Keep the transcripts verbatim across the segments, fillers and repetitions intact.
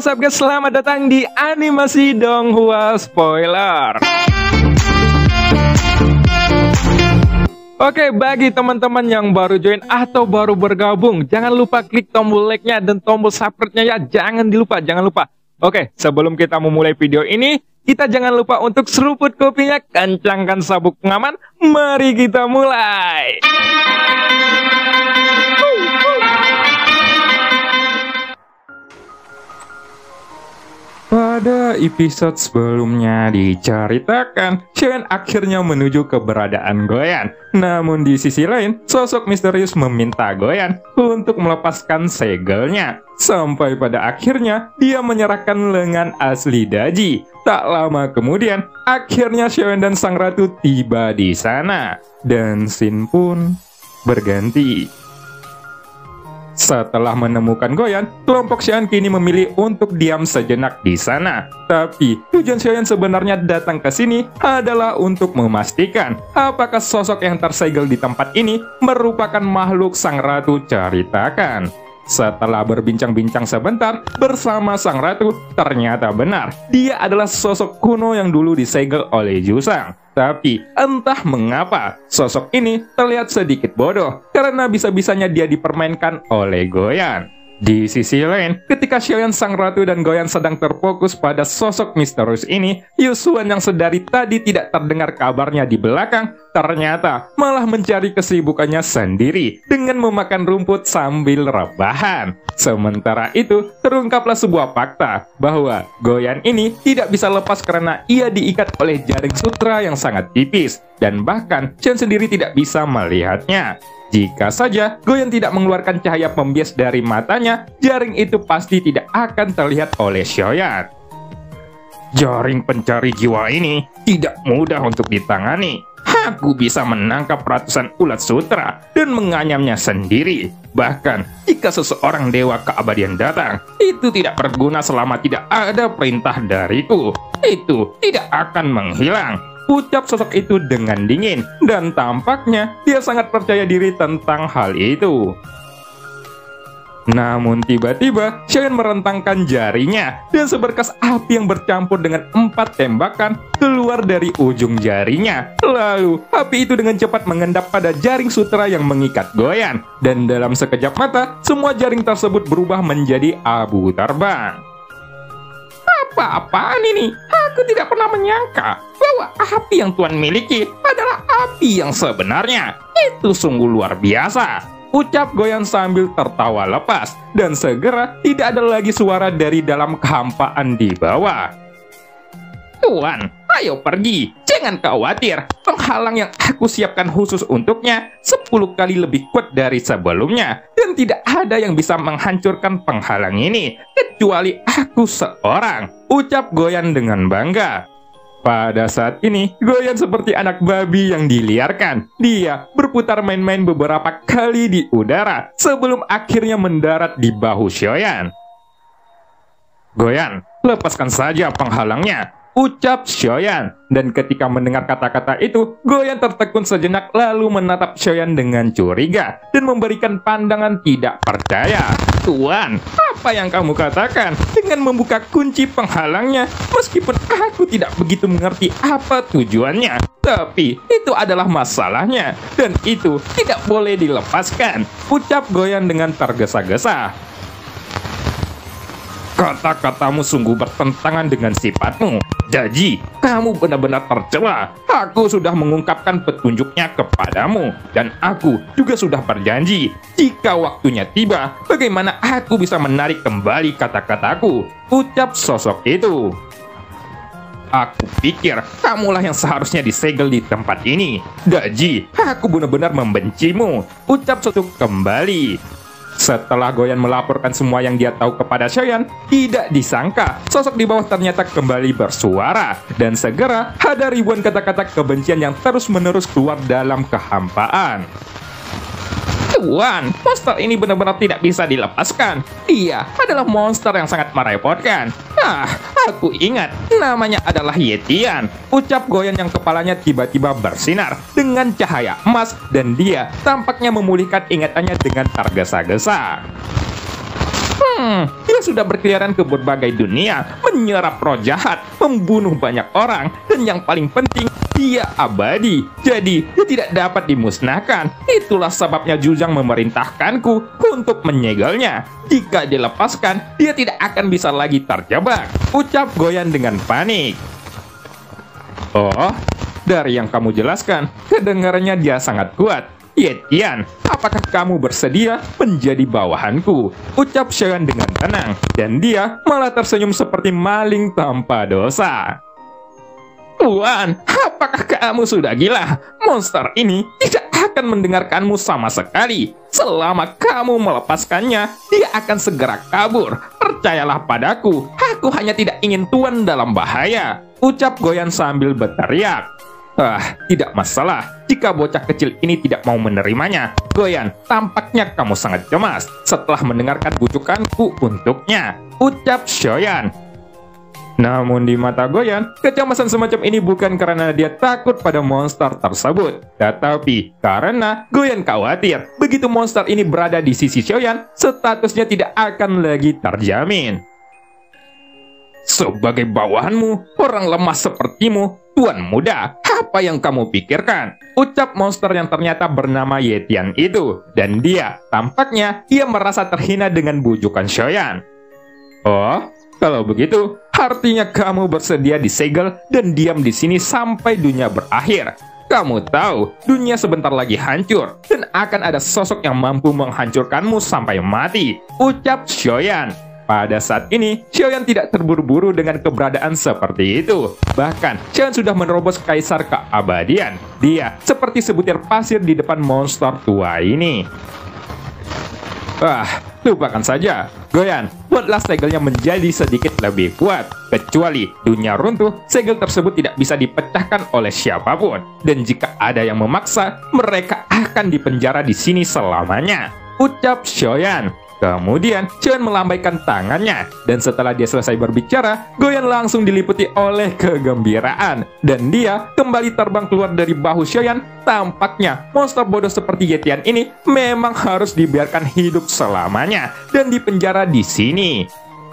Halo sahabat, selamat datang di animasi Donghua Spoiler. Oke, bagi teman-teman yang baru join atau baru bergabung, jangan lupa klik tombol like-nya dan tombol subscribe-nya ya. Jangan dilupa, jangan lupa. Oke, sebelum kita memulai video ini, kita jangan lupa untuk seruput kopinya, kencangkan sabuk pengaman. Mari kita mulai. Pada episode sebelumnya diceritakan, Xiao Yan akhirnya menuju keberadaan Goyan. Namun di sisi lain, sosok misterius meminta Goyan untuk melepaskan segelnya. Sampai pada akhirnya, dia menyerahkan lengan asli Daji. Tak lama kemudian, akhirnya Xiao Yan dan Sang Ratu tiba di sana. Dan scene pun berganti. Setelah menemukan Goyan, kelompok Xiao Yan kini memilih untuk diam sejenak di sana. Tapi tujuan Xiao Yan sebenarnya datang ke sini adalah untuk memastikan apakah sosok yang tersegel di tempat ini merupakan makhluk Sang Ratu ceritakan. Setelah berbincang-bincang sebentar bersama Sang Ratu, ternyata benar dia adalah sosok kuno yang dulu disegel oleh Zuzang. Tapi entah mengapa sosok ini terlihat sedikit bodoh karena bisa-bisanya dia dipermainkan oleh Goyan. Di sisi lain, ketika Xiao Yan, Sang Ratu dan Goyan sedang terfokus pada sosok misterius ini, Yusuan yang sedari tadi tidak terdengar kabarnya di belakang, ternyata malah mencari kesibukannya sendiri dengan memakan rumput sambil rebahan. Sementara itu, terungkaplah sebuah fakta bahwa Goyan ini tidak bisa lepas karena ia diikat oleh jaring sutra yang sangat tipis, dan bahkan Xiao Yan sendiri tidak bisa melihatnya. Jika saja Goyan tidak mengeluarkan cahaya pembias dari matanya, jaring itu pasti tidak akan terlihat oleh Xiao Yan. Jaring pencari jiwa ini tidak mudah untuk ditangani. Aku bisa menangkap ratusan ulat sutra dan menganyamnya sendiri. Bahkan jika seseorang dewa keabadian datang, itu tidak berguna selama tidak ada perintah dariku. Itu tidak akan menghilang, ucap sosok itu dengan dingin, dan tampaknya dia sangat percaya diri tentang hal itu. Namun tiba-tiba Xiao Yan merentangkan jarinya, dan seberkas api yang bercampur dengan empat tembakan keluar dari ujung jarinya. Lalu api itu dengan cepat mengendap pada jaring sutra yang mengikat Goyan, dan dalam sekejap mata semua jaring tersebut berubah menjadi abu terbang. Apa-apaan ini? Aku tidak pernah menyangka bahwa api yang Tuhan miliki adalah api yang sebenarnya. Itu sungguh luar biasa, ucap Goyan sambil tertawa lepas. Dan segera tidak ada lagi suara dari dalam kehampaan di bawah. Tuan, ayo pergi. Jangan khawatir, penghalang yang aku siapkan khusus untuknya sepuluh kali lebih kuat dari sebelumnya. Dan tidak ada yang bisa menghancurkan penghalang ini kecuali aku seorang, ucap Goyan dengan bangga. Pada saat ini, Goyan seperti anak babi yang diliarkan. Dia berputar main-main beberapa kali di udara sebelum akhirnya mendarat di bahu Xiao Yan. Goyan, lepaskan saja penghalangnya, ucap Xiao Yan. Dan ketika mendengar kata-kata itu, Goyan tertekun sejenak lalu menatap Xiao Yan dengan curiga dan memberikan pandangan tidak percaya. Tuan, apa yang kamu katakan dengan membuka kunci penghalangnya? Meskipun aku tidak begitu mengerti apa tujuannya, tapi itu adalah masalahnya, dan itu tidak boleh dilepaskan, ucap Goyan dengan tergesa-gesa. Kata-katamu sungguh bertentangan dengan sifatmu. Daji, kamu benar-benar tercela. Aku sudah mengungkapkan petunjuknya kepadamu, dan aku juga sudah berjanji jika waktunya tiba, bagaimana aku bisa menarik kembali kata-kataku, ucap sosok itu. Aku pikir kamulah yang seharusnya disegel di tempat ini. Daji, aku benar-benar membencimu, ucap sosok kembali. Setelah Goyan melaporkan semua yang dia tahu kepada Xiao Yan, tidak disangka sosok di bawah ternyata kembali bersuara. Dan segera ada ribuan kata-kata kebencian yang terus-menerus keluar dalam kehampaan. Tuan, monster ini benar-benar tidak bisa dilepaskan. Dia adalah monster yang sangat merepotkan. Ah, aku ingat, namanya adalah Yetian, ucap Goyan yang kepalanya tiba-tiba bersinar dengan cahaya emas, dan dia tampaknya memulihkan ingatannya dengan tergesa-gesa. Hmm, dia sudah berkeliaran ke berbagai dunia, menyerap roh jahat, membunuh banyak orang, dan yang paling penting, dia abadi. Jadi, dia tidak dapat dimusnahkan. Itulah sebabnya Zuzang memerintahkanku untuk menyegelnya. Jika dilepaskan, dia tidak akan bisa lagi terjebak, ucap Goyan dengan panik. Oh, dari yang kamu jelaskan, kedengarannya dia sangat kuat. Yetian, apakah kamu bersedia menjadi bawahanku? Ucap Xiao Yan dengan tenang, dan dia malah tersenyum seperti maling tanpa dosa. Tuan, apakah kamu sudah gila? Monster ini tidak akan mendengarkanmu sama sekali. Selama kamu melepaskannya, dia akan segera kabur. Percayalah padaku, aku hanya tidak ingin Tuan dalam bahaya. Ucap Goyan sambil berteriak. Ah, tidak masalah jika bocah kecil ini tidak mau menerimanya. Goyan, tampaknya kamu sangat cemas setelah mendengarkan bujukanku untuknya, ucap Xiao Yan. Namun di mata Goyan, kecemasan semacam ini bukan karena dia takut pada monster tersebut, tetapi karena Goyan khawatir begitu monster ini berada di sisi Xiao Yan, statusnya tidak akan lagi terjamin. Sebagai bawahanmu, orang lemah sepertimu, Tuan Muda, apa yang kamu pikirkan? Ucap monster yang ternyata bernama Yetian itu, dan dia tampaknya ia merasa terhina dengan bujukan Xiao Yan. Oh, kalau begitu, artinya kamu bersedia disegel dan diam di sini sampai dunia berakhir. Kamu tahu, dunia sebentar lagi hancur dan akan ada sosok yang mampu menghancurkanmu sampai mati, ucap Xiao Yan. Pada saat ini, Xiao Yan tidak terburu-buru dengan keberadaan seperti itu. Bahkan, Xiao Yan sudah menerobos kaisar keabadian. Dia seperti sebutir pasir di depan monster tua ini. Ah, lupakan saja. Goyan, buatlah segelnya menjadi sedikit lebih kuat. Kecuali dunia runtuh, segel tersebut tidak bisa dipecahkan oleh siapapun. Dan jika ada yang memaksa, mereka akan dipenjara di sini selamanya, ucap Xiao Yan. Kemudian, Xiao Yan melambaikan tangannya, dan setelah dia selesai berbicara, Goyan langsung diliputi oleh kegembiraan, dan dia kembali terbang keluar dari bahu Xiao Yan. Tampaknya, monster bodoh seperti Yetian ini memang harus dibiarkan hidup selamanya dan dipenjara di sini.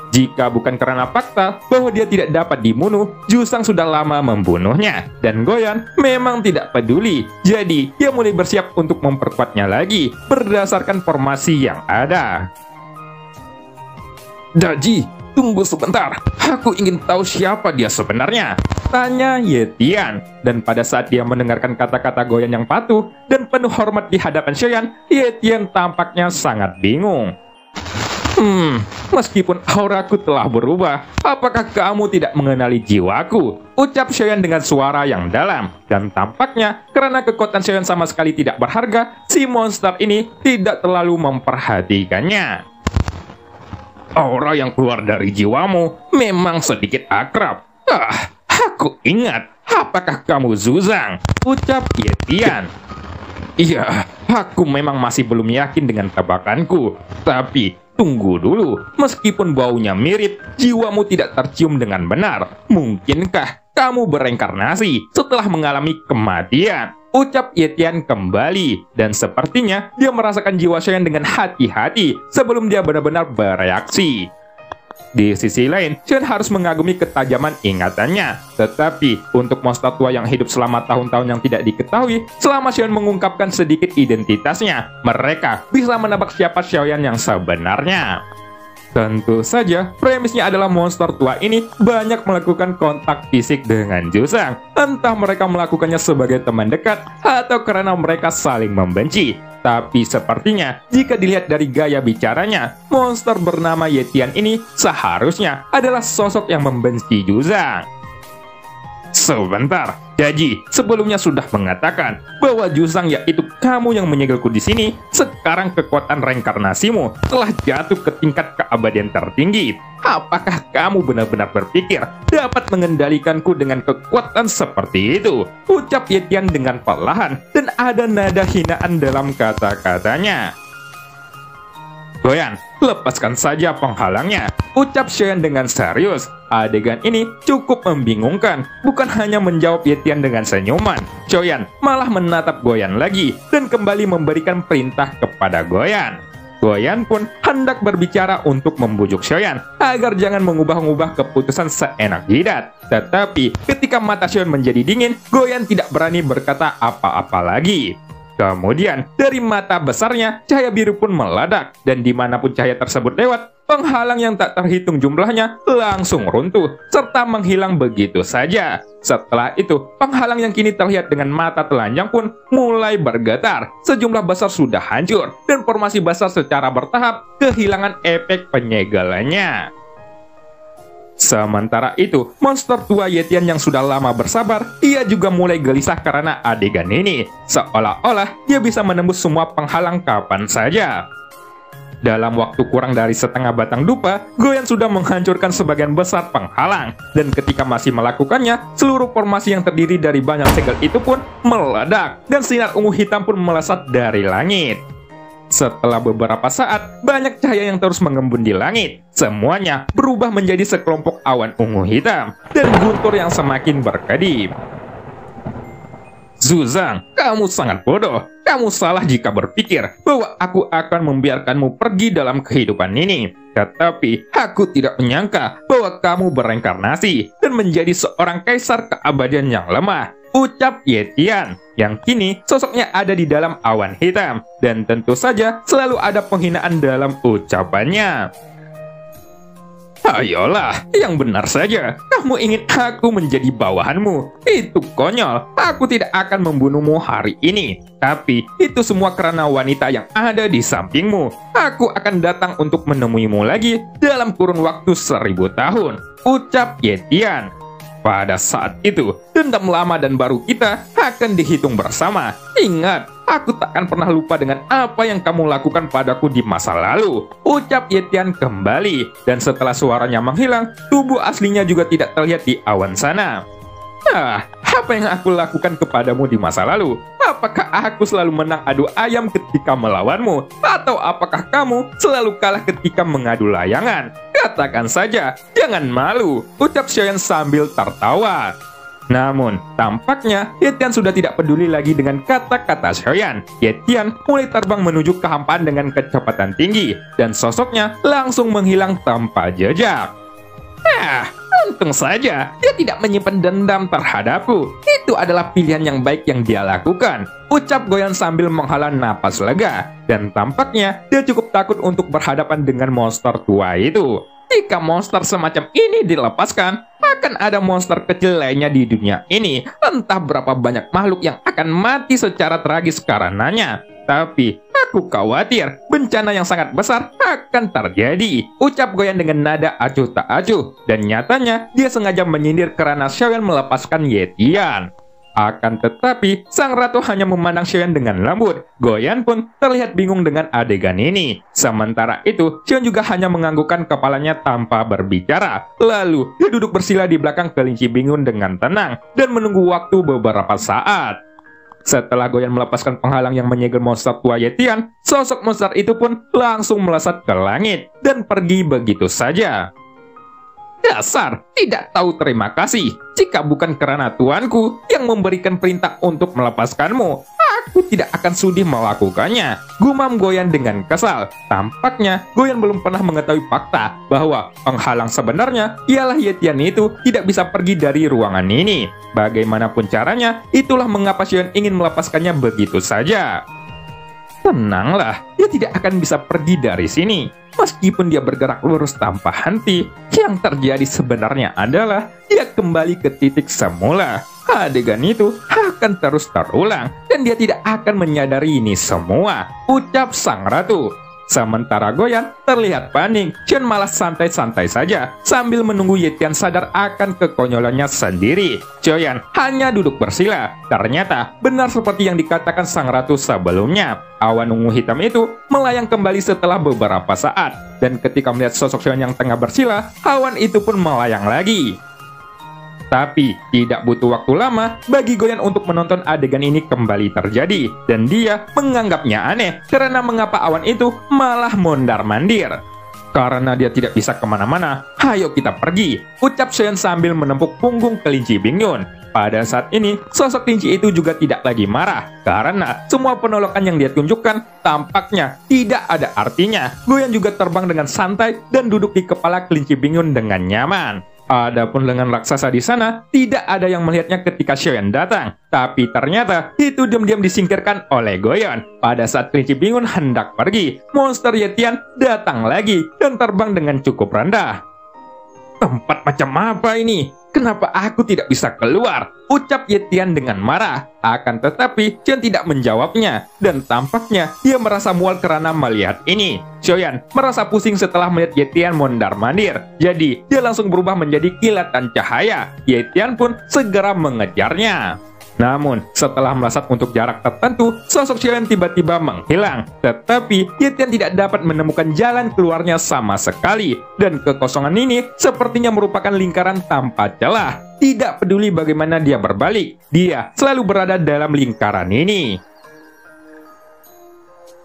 Jika bukan karena fakta bahwa dia tidak dapat dibunuh, Zuzang sudah lama membunuhnya. Dan Goyan memang tidak peduli. Jadi, dia mulai bersiap untuk memperkuatnya lagi berdasarkan formasi yang ada. Daji, tunggu sebentar. Aku ingin tahu siapa dia sebenarnya, tanya Yetian. Dan pada saat dia mendengarkan kata-kata Goyan yang patuh dan penuh hormat di hadapan Xiao Yan, Yetian tampaknya sangat bingung. Hmm, meskipun auraku telah berubah, apakah kamu tidak mengenali jiwaku? Ucap Xiao Yan dengan suara yang dalam. Dan tampaknya, karena kekuatan Xiao Yan sama sekali tidak berharga, si monster ini tidak terlalu memperhatikannya. Aura yang keluar dari jiwamu memang sedikit akrab. Ah, aku ingat, apakah kamu Zuzang? Ucap Yetian. Iya, aku memang masih belum yakin dengan tebakanku, tapi tunggu dulu, meskipun baunya mirip, jiwamu tidak tercium dengan benar. Mungkinkah kamu bereinkarnasi setelah mengalami kematian? Ucap Yetian kembali, dan sepertinya dia merasakan jiwa Xiao Yan dengan hati-hati sebelum dia benar-benar bereaksi. Di sisi lain, Xiao Yan harus mengagumi ketajaman ingatannya. Tetapi, untuk monster tua yang hidup selama tahun-tahun yang tidak diketahui, selama Xiao Yan mengungkapkan sedikit identitasnya, mereka bisa menebak siapa Xiao Yan yang sebenarnya. Tentu saja, premisnya adalah monster tua ini banyak melakukan kontak fisik dengan Zuzang. Entah mereka melakukannya sebagai teman dekat, atau karena mereka saling membenci. Tapi sepertinya, jika dilihat dari gaya bicaranya, monster bernama Yetian ini seharusnya adalah sosok yang membenci Zuzang. Sebentar, Daji sebelumnya sudah mengatakan bahwa Zuzang yaitu kamu yang menyegelku di sini, sekarang kekuatan reinkarnasimu telah jatuh ke tingkat keabadian tertinggi. Apakah kamu benar-benar berpikir dapat mengendalikanku dengan kekuatan seperti itu? Ucap Yetian dengan perlahan, dan ada nada hinaan dalam kata-katanya. Goyan, lepaskan saja penghalangnya, ucap Xiao Yan dengan serius. Adegan ini cukup membingungkan. Bukan hanya menjawab Yetian dengan senyuman, Xiao Yan malah menatap Goyan lagi dan kembali memberikan perintah kepada Goyan. Goyan pun hendak berbicara untuk membujuk Xiao Yan agar jangan mengubah-ubah keputusan seenak jidat. Tetapi ketika mata Xiao Yan menjadi dingin, Goyan tidak berani berkata apa-apa lagi. Kemudian dari mata besarnya cahaya biru pun meledak, dan dimanapun cahaya tersebut lewat, penghalang yang tak terhitung jumlahnya langsung runtuh serta menghilang begitu saja. Setelah itu, penghalang yang kini terlihat dengan mata telanjang pun mulai bergetar. Sejumlah besar sudah hancur dan formasi besar secara bertahap kehilangan efek penyegalannya. Sementara itu, monster tua Yetian yang sudah lama bersabar, ia juga mulai gelisah karena adegan ini. Seolah-olah dia bisa menembus semua penghalang kapan saja. Dalam waktu kurang dari setengah batang dupa, Goyan sudah menghancurkan sebagian besar penghalang. Dan ketika masih melakukannya, seluruh formasi yang terdiri dari banyak segel itu pun meledak. Dan sinar ungu hitam pun melesat dari langit. Setelah beberapa saat, banyak cahaya yang terus mengembun di langit. Semuanya berubah menjadi sekelompok awan ungu hitam dan guntur yang semakin berkedip. Zuzang, kamu sangat bodoh. Kamu salah jika berpikir bahwa aku akan membiarkanmu pergi dalam kehidupan ini. Tetapi aku tidak menyangka bahwa kamu bereinkarnasi dan menjadi seorang kaisar keabadian yang lemah, ucap Yetian, yang kini sosoknya ada di dalam awan hitam. Dan tentu saja selalu ada penghinaan dalam ucapannya. Ayolah, yang benar saja. Kamu ingin aku menjadi bawahanmu? Itu konyol. Aku tidak akan membunuhmu hari ini. Tapi itu semua karena wanita yang ada di sampingmu. Aku akan datang untuk menemuimu lagi dalam kurun waktu seribu tahun, ucap Yetian. Pada saat itu, dendam lama dan baru kita akan dihitung bersama. Ingat, aku tak akan pernah lupa dengan apa yang kamu lakukan padaku di masa lalu, ucap Yetian kembali. Dan setelah suaranya menghilang, tubuh aslinya juga tidak terlihat di awan sana. Nah, apa yang aku lakukan kepadamu di masa lalu? Apakah aku selalu menang adu ayam ketika melawanmu? Atau apakah kamu selalu kalah ketika mengadu layangan? Katakan saja, jangan malu, ucap Xiao Yan sambil tertawa. Namun, tampaknya Yetian sudah tidak peduli lagi dengan kata-kata Xiao Yan. Yetian mulai terbang menuju kehampaan dengan kecepatan tinggi, dan sosoknya langsung menghilang tanpa jejak. Nah, untung saja dia tidak menyimpan dendam terhadapku. Itu adalah pilihan yang baik yang dia lakukan, ucap Goyan sambil menghela napas lega. Dan tampaknya dia cukup takut untuk berhadapan dengan monster tua itu. Jika monster semacam ini dilepaskan, akan ada monster kecil lainnya di dunia ini. Entah berapa banyak makhluk yang akan mati secara tragis karenanya. Tapi aku khawatir bencana yang sangat besar akan terjadi, ucap Goyan dengan nada acuh tak acuh. Dan nyatanya dia sengaja menyindir karena Xiao Yan melepaskan Yetian. Akan tetapi Sang Ratu hanya memandang Xiao Yan dengan lembut. Goyan pun terlihat bingung dengan adegan ini. Sementara itu, Xiao Yan juga hanya menganggukkan kepalanya tanpa berbicara. Lalu dia duduk bersila di belakang kelinci Bingyun dengan tenang dan menunggu waktu beberapa saat. Setelah Goyan melepaskan penghalang yang menyegel monster tua Yetian, sosok monster itu pun langsung melesat ke langit dan pergi begitu saja. Dasar, tidak tahu terima kasih. Jika bukan karena tuanku yang memberikan perintah untuk melepaskanmu, aku tidak akan sudi melakukannya, gumam Goyan dengan kesal. Tampaknya Goyan belum pernah mengetahui fakta bahwa penghalang sebenarnya ialah Yetian itu tidak bisa pergi dari ruangan ini. Bagaimanapun caranya, itulah mengapa Xiao Yan ingin melepaskannya begitu saja. Tenanglah, dia tidak akan bisa pergi dari sini. Meskipun dia bergerak lurus tanpa henti, yang terjadi sebenarnya adalah dia kembali ke titik semula. Adegan itu akan terus terulang dan dia tidak akan menyadari ini semua, ucap Sang Ratu. Sementara Goyan terlihat panik, Xiao Yan malah santai-santai saja sambil menunggu Yetian sadar akan kekonyolannya sendiri. Xiao Yan hanya duduk bersila. Ternyata benar seperti yang dikatakan Sang Ratu sebelumnya. Awan ungu hitam itu melayang kembali setelah beberapa saat. Dan ketika melihat sosok Xiao Yan yang tengah bersila, awan itu pun melayang lagi. Tapi tidak butuh waktu lama bagi Goyan untuk menonton adegan ini kembali terjadi. Dan dia menganggapnya aneh karena mengapa awan itu malah mondar-mandir. Karena dia tidak bisa kemana-mana, ayo kita pergi, ucap Xiao Yan sambil menepuk punggung kelinci Bingyun. Pada saat ini, sosok kelinci itu juga tidak lagi marah, karena semua penolakan yang dia tunjukkan tampaknya tidak ada artinya. Goyan juga terbang dengan santai dan duduk di kepala kelinci Bingyun dengan nyaman. Adapun lengan raksasa di sana, tidak ada yang melihatnya ketika Xiao Yan datang. Tapi ternyata itu diam-diam disingkirkan oleh Goyan. Pada saat kelinci Bingyun hendak pergi, monster Yetian datang lagi dan terbang dengan cukup rendah. Tempat macam apa ini? Kenapa aku tidak bisa keluar? Ucap Yetian dengan marah. Akan tetapi Xiao Yan tidak menjawabnya, dan tampaknya dia merasa mual karena melihat ini. Xiao Yan merasa pusing setelah melihat Yetian mondar-mandir. Jadi dia langsung berubah menjadi kilatan cahaya. Yetian pun segera mengejarnya. Namun, setelah melesat untuk jarak tertentu, sosok Xiao Yan tiba-tiba menghilang. Tetapi, Yetian tidak dapat menemukan jalan keluarnya sama sekali. Dan kekosongan ini sepertinya merupakan lingkaran tanpa celah. Tidak peduli bagaimana dia berbalik, dia selalu berada dalam lingkaran ini.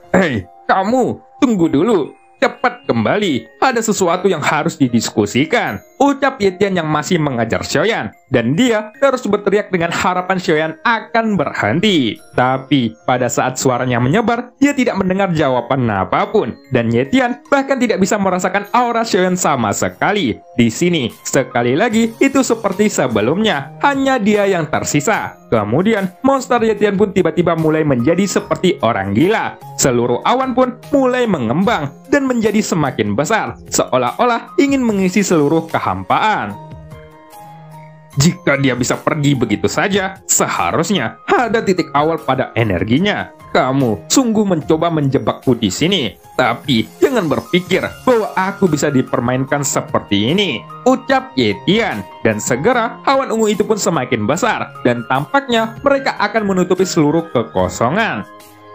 Hei, kamu, tunggu dulu. Cepat kembali, ada sesuatu yang harus didiskusikan, ucap Yetian yang masih mengajar Xiao Yan. Dan dia terus berteriak dengan harapan Xiao Yan akan berhenti. Tapi pada saat suaranya menyebar, dia tidak mendengar jawaban apapun. Dan Yetian bahkan tidak bisa merasakan aura Xiao Yan sama sekali. Di sini, sekali lagi itu seperti sebelumnya, hanya dia yang tersisa. Kemudian, monster Yetian pun tiba-tiba mulai menjadi seperti orang gila. Seluruh awan pun mulai mengembang dan menjadi semakin besar, seolah-olah ingin mengisi seluruh kehampaan. Jika dia bisa pergi begitu saja, seharusnya ada titik awal pada energinya. Kamu sungguh mencoba menjebakku di sini, tapi jangan berpikir bahwa aku bisa dipermainkan seperti ini, ucap Yetian. Dan segera awan ungu itu pun semakin besar, dan tampaknya mereka akan menutupi seluruh kekosongan.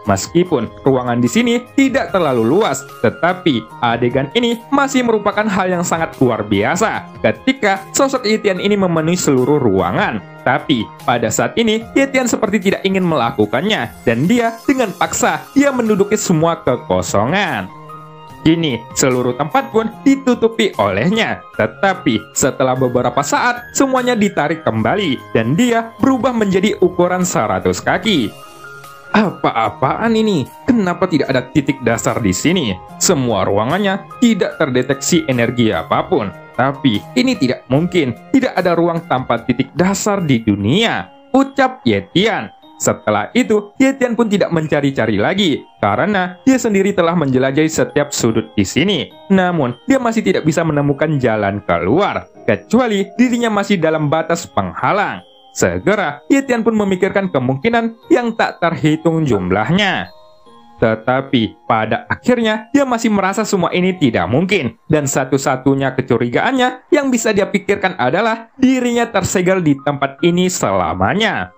Meskipun ruangan di sini tidak terlalu luas, tetapi adegan ini masih merupakan hal yang sangat luar biasa ketika sosok Yetian ini memenuhi seluruh ruangan. Tapi pada saat ini Yetian seperti tidak ingin melakukannya, dan dia dengan paksa dia menduduki semua kekosongan. Kini seluruh tempat pun ditutupi olehnya. Tetapi setelah beberapa saat semuanya ditarik kembali, dan dia berubah menjadi ukuran seratus kaki. Apa-apaan ini? Kenapa tidak ada titik dasar di sini? Semua ruangannya tidak terdeteksi energi apapun. Tapi ini tidak mungkin. Tidak ada ruang tanpa titik dasar di dunia, ucap Yetian. Setelah itu, Yetian pun tidak mencari-cari lagi, karena dia sendiri telah menjelajahi setiap sudut di sini. Namun, dia masih tidak bisa menemukan jalan keluar, kecuali dirinya masih dalam batas penghalang. Segera, Yetian pun memikirkan kemungkinan yang tak terhitung jumlahnya. Tetapi pada akhirnya, dia masih merasa semua ini tidak mungkin. Dan satu-satunya kecurigaannya yang bisa dia pikirkan adalah dirinya tersegel di tempat ini selamanya.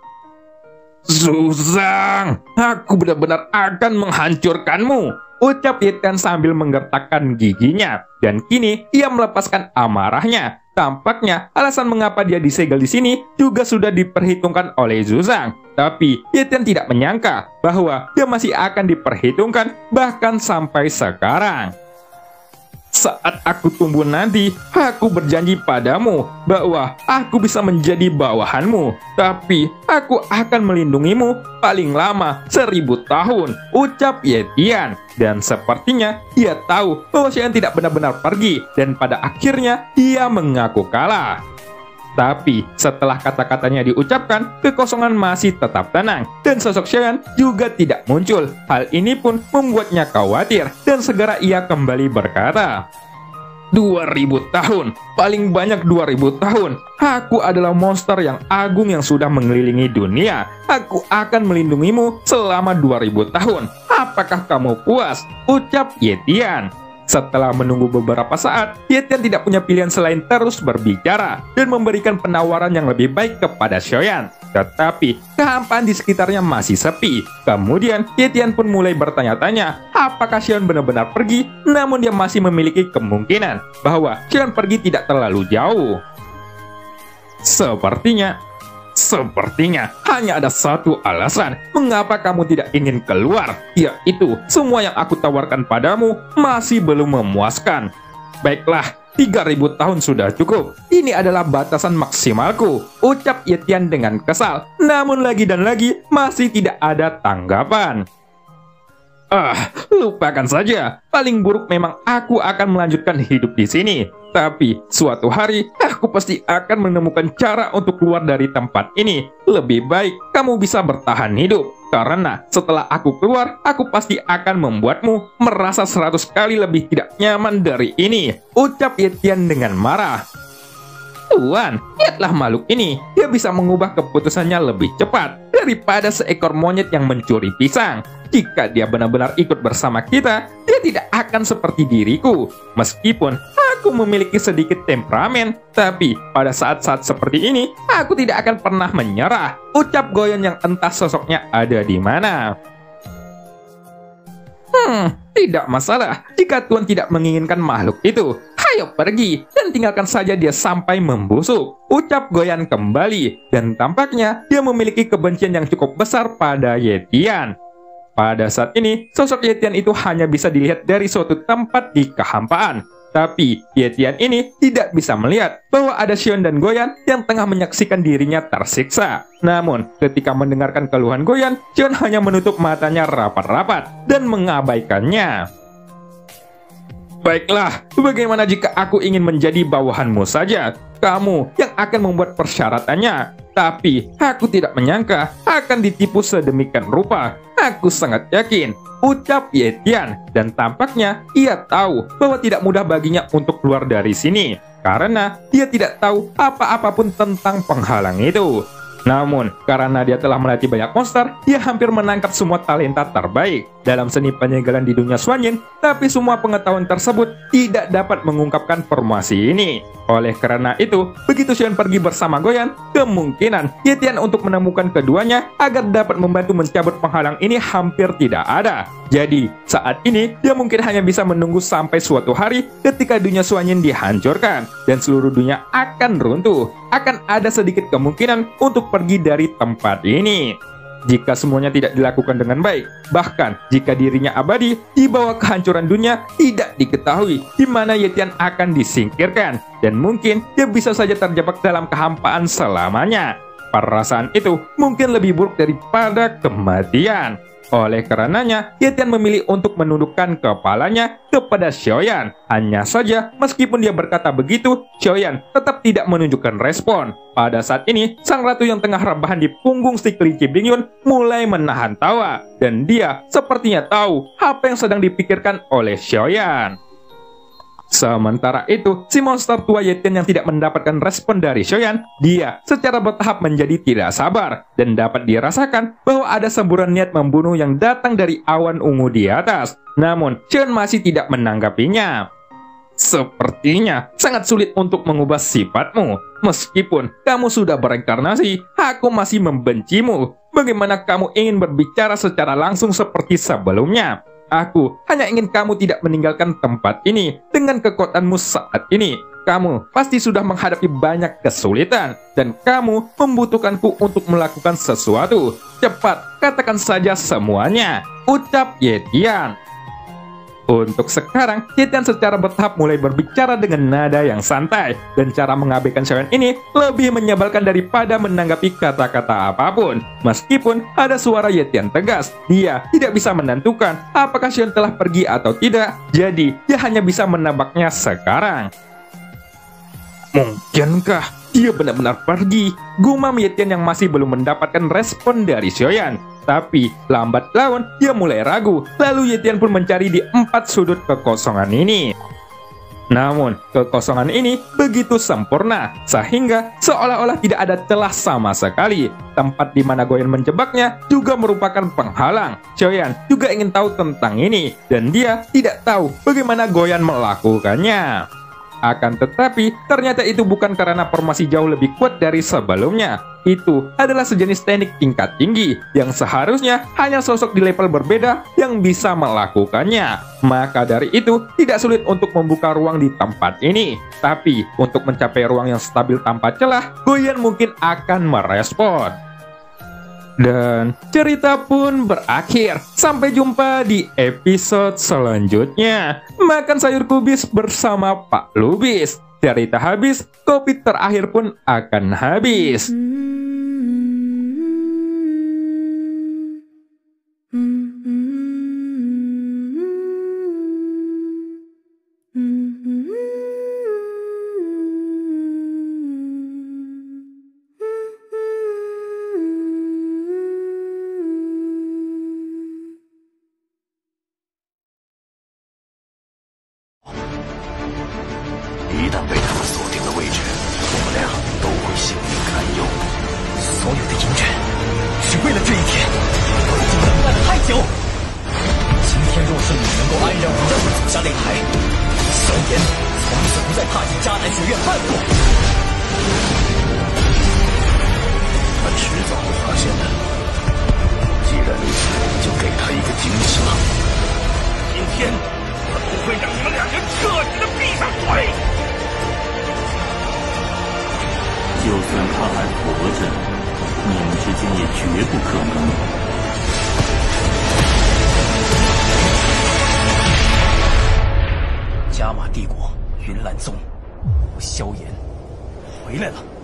Zuzang, aku benar-benar akan menghancurkanmu, ucap Yetian sambil menggertakkan giginya. Dan kini, ia melepaskan amarahnya. Tampaknya alasan mengapa dia disegel di sini juga sudah diperhitungkan oleh Zuzang. Tapi Yetian tidak menyangka bahwa dia masih akan diperhitungkan bahkan sampai sekarang. Saat aku tumbuh nanti, aku berjanji padamu bahwa aku bisa menjadi bawahanmu. Tapi aku akan melindungimu paling lama seribu tahun, ucap Yetian. Dan sepertinya dia tahu bahwa Xiao Yan tidak benar-benar pergi, dan pada akhirnya dia mengaku kalah. Tapi setelah kata-katanya diucapkan, kekosongan masih tetap tenang, dan sosok Xiao Yan juga tidak muncul. Hal ini pun membuatnya khawatir, dan segera ia kembali berkata, dua ribu tahun, paling banyak dua ribu tahun. Aku adalah monster yang agung yang sudah mengelilingi dunia. Aku akan melindungimu selama dua ribu tahun. Apakah kamu puas? Ucap Yetian. Setelah menunggu beberapa saat, Yetian tidak punya pilihan selain terus berbicara dan memberikan penawaran yang lebih baik kepada Xiao Yan. Tetapi kehampaan di sekitarnya masih sepi. Kemudian Yetian pun mulai bertanya-tanya apakah Xiao Yan benar-benar pergi. Namun dia masih memiliki kemungkinan bahwa Xiao Yan pergi tidak terlalu jauh. Sepertinya Sepertinya hanya ada satu alasan mengapa kamu tidak ingin keluar, yaitu semua yang aku tawarkan padamu masih belum memuaskan. Baiklah, tiga ribu tahun sudah cukup. Ini adalah batasan maksimalku, ucap Yetian dengan kesal. Namun lagi dan lagi masih tidak ada tanggapan. Ah, lupakan saja. Paling buruk memang aku akan melanjutkan hidup di sini. Tapi suatu hari aku pasti akan menemukan cara untuk keluar dari tempat ini. Lebih baik kamu bisa bertahan hidup. Karena setelah aku keluar, aku pasti akan membuatmu merasa seratus kali lebih tidak nyaman dari ini, ucap Yetian dengan marah. Tuan, lihatlah makhluk ini. Dia bisa mengubah keputusannya lebih cepat daripada seekor monyet yang mencuri pisang. Jika dia benar-benar ikut bersama kita, dia tidak akan seperti diriku. Meskipun aku memiliki sedikit temperamen, tapi pada saat-saat seperti ini, aku tidak akan pernah menyerah, ucap Goyan yang entah sosoknya ada di mana. Hmm, tidak masalah jika Tuan tidak menginginkan makhluk itu. Ayo pergi dan tinggalkan saja dia sampai membusuk, ucap Goyan kembali. Dan tampaknya dia memiliki kebencian yang cukup besar pada Yetian. Pada saat ini, sosok Yetian itu hanya bisa dilihat dari suatu tempat di kehampaan. Tapi Yetian ini tidak bisa melihat bahwa ada Xion dan Goyan yang tengah menyaksikan dirinya tersiksa. Namun ketika mendengarkan keluhan Goyan, Xion hanya menutup matanya rapat-rapat dan mengabaikannya. Baiklah, bagaimana jika aku ingin menjadi bawahanmu saja? Kamu yang akan membuat persyaratannya. Tapi aku tidak menyangka akan ditipu sedemikian rupa. Aku sangat yakin, ucap Yetian. Dan tampaknya ia tahu bahwa tidak mudah baginya untuk keluar dari sini, karena dia tidak tahu apa-apapun tentang penghalang itu. Namun, karena dia telah melatih banyak monster, dia hampir menangkap semua talenta terbaik dalam seni penyegalan di dunia Xuanyin, tapi semua pengetahuan tersebut tidak dapat mengungkapkan formasi ini. Oleh karena itu, begitu Xion pergi bersama Goyan, kemungkinan Yetian untuk menemukan keduanya agar dapat membantu mencabut penghalang ini hampir tidak ada. Jadi, saat ini dia mungkin hanya bisa menunggu sampai suatu hari ketika dunia Xuanyin dihancurkan dan seluruh dunia akan runtuh. Akan ada sedikit kemungkinan untuk pergi dari tempat ini. Jika semuanya tidak dilakukan dengan baik, bahkan jika dirinya abadi di bawah kehancuran dunia, tidak diketahui di mana Yetian akan disingkirkan, dan mungkin dia bisa saja terjebak dalam kehampaan selamanya. Perasaan itu mungkin lebih buruk daripada kematian. Oleh karenanya, Yetian memilih untuk menundukkan kepalanya kepada Xiao Yan. Hanya saja, meskipun dia berkata begitu, Xiao Yan tetap tidak menunjukkan respon. Pada saat ini, Sang Ratu yang tengah rebahan di punggung si kelinci Bingyun mulai menahan tawa. Dan dia sepertinya tahu apa yang sedang dipikirkan oleh Xiao Yan. Sementara itu, si monster tua Yetian yang tidak mendapatkan respon dari Xiao Yan, dia secara bertahap menjadi tidak sabar, dan dapat dirasakan bahwa ada semburan niat membunuh yang datang dari awan ungu di atas. Namun, Xiao Yan masih tidak menanggapinya. Sepertinya sangat sulit untuk mengubah sifatmu. Meskipun kamu sudah bereinkarnasi, aku masih membencimu. Bagaimana kamu ingin berbicara secara langsung seperti sebelumnya? Aku hanya ingin kamu tidak meninggalkan tempat ini. Dengan kekuatanmu saat ini, kamu pasti sudah menghadapi banyak kesulitan, dan kamu membutuhkanku untuk melakukan sesuatu. Cepat, katakan saja semuanya, ucap Yetian. Untuk sekarang, Yetian secara bertahap mulai berbicara dengan nada yang santai, dan cara mengabaikan Xiao Yan ini lebih menyebalkan daripada menanggapi kata-kata apapun. Meskipun ada suara Yetian tegas, dia tidak bisa menentukan apakah Xiao Yan telah pergi atau tidak, jadi dia hanya bisa menebaknya sekarang. Mungkinkah dia benar-benar pergi? Gumam Yetian yang masih belum mendapatkan respon dari Xiao Yan. Tapi lambat laun dia mulai ragu. Lalu Yetian pun mencari di empat sudut kekosongan ini. Namun kekosongan ini begitu sempurna sehingga seolah-olah tidak ada celah sama sekali. Tempat di mana Goyan menjebaknya juga merupakan penghalang. Xiao Yan juga ingin tahu tentang ini, dan dia tidak tahu bagaimana Goyan melakukannya. Akan tetapi, ternyata itu bukan karena formasi jauh lebih kuat dari sebelumnya. Itu adalah sejenis teknik tingkat tinggi yang seharusnya hanya sosok di level berbeda yang bisa melakukannya. Maka dari itu, tidak sulit untuk membuka ruang di tempat ini. Tapi, untuk mencapai ruang yang stabil tanpa celah, Goyan mungkin akan merespon. Dan cerita pun berakhir. Sampai jumpa di episode selanjutnya. Makan sayur kubis bersama Pak Lubis. Cerita habis, kopi terakhir pun akan habis. Xiao Yan回来了